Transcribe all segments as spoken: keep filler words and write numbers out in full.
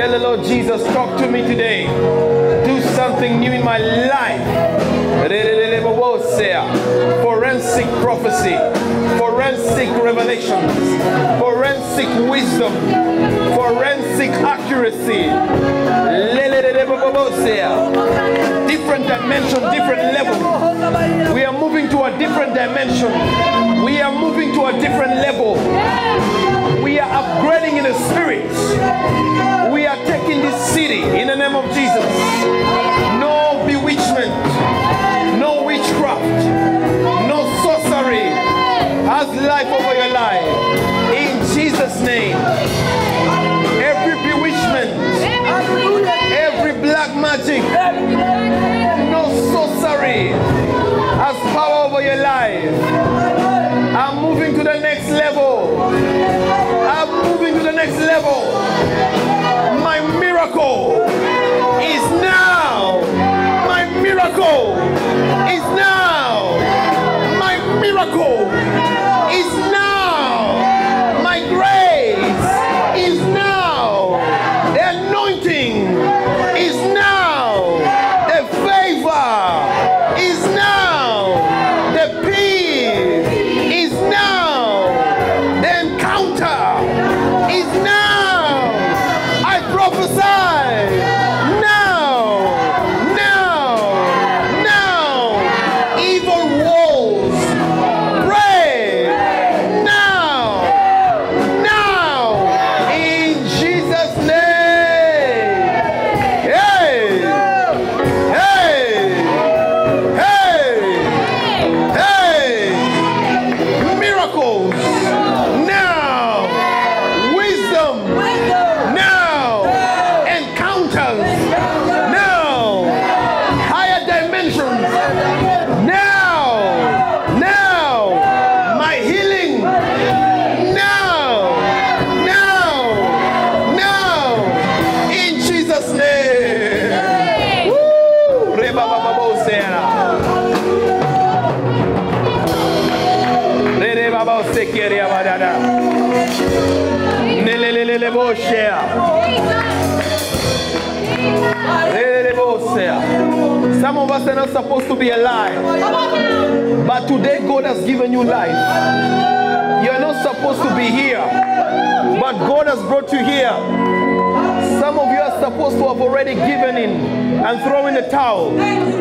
Tell the Lord Jesus, talk to me today. Do something new in my life. Forensic prophecy, forensic revelations, forensic wisdom, forensic accuracy. Different dimension, different level. We are moving to a different dimension. We are moving to a different level. We are upgrading in the spirit. We are taking this city in the name of Jesus. No bewitchment, no witchcraft, no sorcery has life over your life. In Jesus' name, every bewitchment, every black magic, no sorcery has power over your life. I'm moving to the next level. I'm moving to the next level. My miracle is now. My miracle is now. My miracle is now. My grace is now. The anointing is now. The favor is now. The peace is now. The encounter is now. I prophesy now, now, now. Evil walls break now, now. In Jesus' name. Hey, hey, hey, hey. Miracles now, wisdom now, encounters now, higher dimensions now, now, my healing now, now, now, in Jesus' name. Woo! Reba Baba Bosera. Some of us are not supposed to be alive, but today God has given you life. You are not supposed to be here, but God has brought you here. Some of you are supposed to have already given in and thrown in the towel.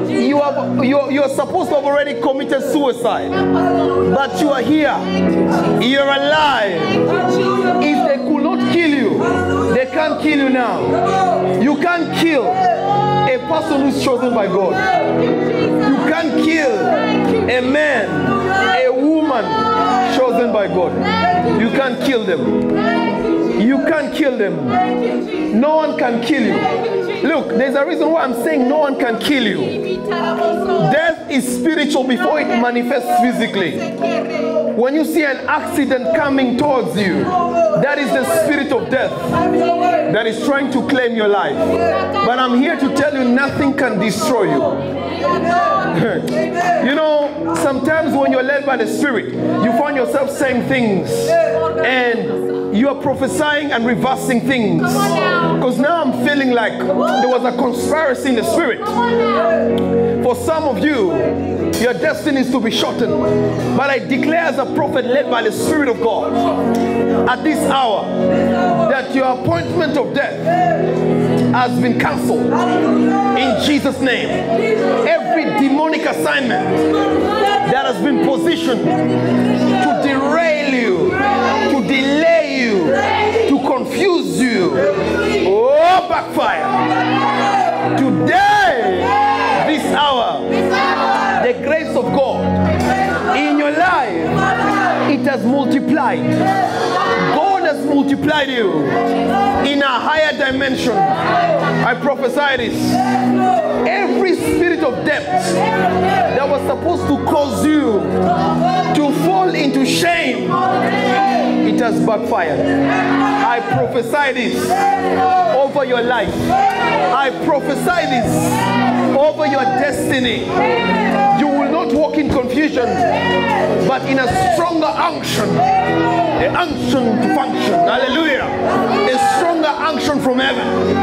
You are, you are, you are supposed to have already committed suicide, but you are here. You are alive. If they could not kill you, they can't kill you now. You can't kill a person who's chosen by God. You can't kill a man, a woman chosen by God. You can't kill them. You can't kill them. No one can kill you. Look, there's a reason why I'm saying no one can kill you. Death is spiritual before it manifests physically. When you see an accident coming towards you, that is the spirit of death that is trying to claim your life. But I'm here to tell you, nothing can destroy you. You know, sometimes when you're led by the spirit, you find yourself saying things and you are prophesying and reversing things. Because now I'm feeling like there was a conspiracy in the spirit. For some of you, your destiny is to be shortened. But I declare as a prophet led by the Spirit of God, at this hour, that your appointment of death has been cancelled in Jesus' name. Every demonic assignment that has been positioned to derail you, to delay you, to confuse you, oh, backfire. Today, this hour, the grace of God in your life, it has multiplied. God has multiplied you in a higher dimension. I prophesy this. Every spirit of death that was supposed to cause you to fall into shame, it has backfired. I prophesy this over your life. I prophesy this over your destiny. You will not walk in confusion, but in a stronger unction. The unction to function. Hallelujah. A stronger unction. sanction from heaven.